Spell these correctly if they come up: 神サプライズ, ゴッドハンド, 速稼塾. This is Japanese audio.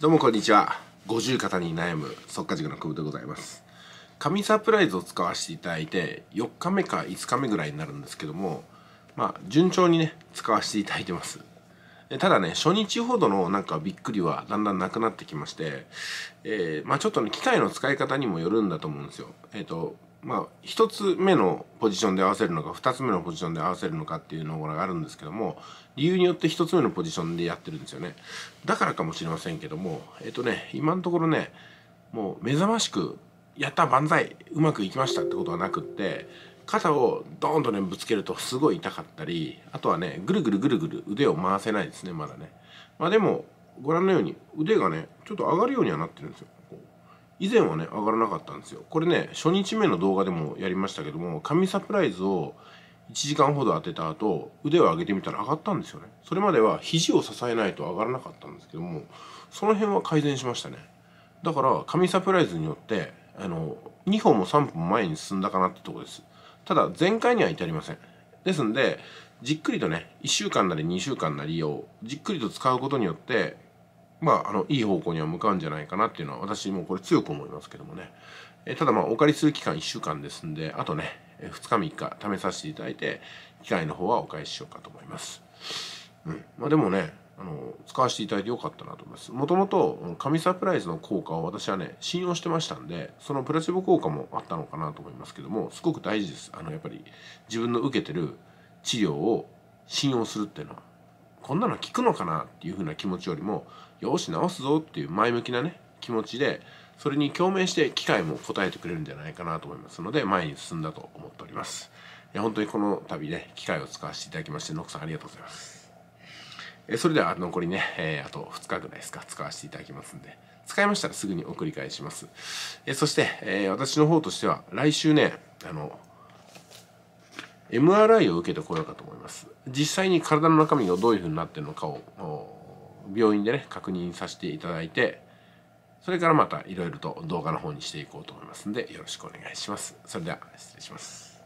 どうもこんにちは。五十肩に悩む速稼塾の久保でございます。神サプライズを使わせていただいて4日目か5日目ぐらいになるんですけども、まあ順調にね使わせていただいてます。ただね、初日ほどのなんかびっくりはだんだんなくなってきまして、まあちょっとね機械の使い方にもよるんだと思うんですよ。まあ1つ目のポジションで合わせるのか2つ目のポジションで合わせるのかっていうのがあるんですけども、理由によって1つ目のポジションでやってるんですよね。だからかもしれませんけども、今のところね、もう目覚ましく「やった万歳うまくいきました」ってことはなくって、肩をドーンとねぶつけるとすごい痛かったり、あとはねぐるぐるぐるぐる腕を回せないですね、まだね。まあでもご覧のように腕がねちょっと上がるようにはなってるんですよ。以前はね上がらなかったんですよ。これね初日目の動画でもやりましたけども、神サプライズを1時間ほど当てた後、腕を上げてみたら上がったんですよね。それまでは肘を支えないと上がらなかったんですけども、その辺は改善しましたね。だから神サプライズによって2歩も3歩も前に進んだかなってとこです。ただ前回には至りません。ですんでじっくりとね1週間なり2週間なりをじっくりと使うことによって、まあ、いい方向には向かうんじゃないかなっていうのは私もこれ強く思いますけどもね。ただまあお借りする期間1週間ですんで、あとね2日3日試させていただいて機械の方はお返ししようかと思います。まあ、でもね使わせていただいてよかったなと思います。もともと神サプライズの効果を私はね信用してましたんで、そのプラチボ効果もあったのかなと思いますけども、すごく大事です。やっぱり自分の受けてる治療を信用するっていうのは、こんなの効くのかなっていう風な気持ちよりも、よし治すぞっていう前向きなね気持ちで、それに共鳴して機械も応えてくれるんじゃないかなと思いますので、前に進んだと思っております。いや本当にこの度ね機械を使わせていただきまして、ノックさんありがとうございます。それでは残りね、あと2日ぐらいですか使わせていただきますんで、使いましたらすぐにお繰り返します。そして、私の方としては来週ねMRI を受けてこようかと思います。実際に体の中身がどういう風になってるのかを病院でね確認させていただいて、それからまたいろいろと動画の方にしていこうと思いますんで、よろしくお願いします。それでは失礼します。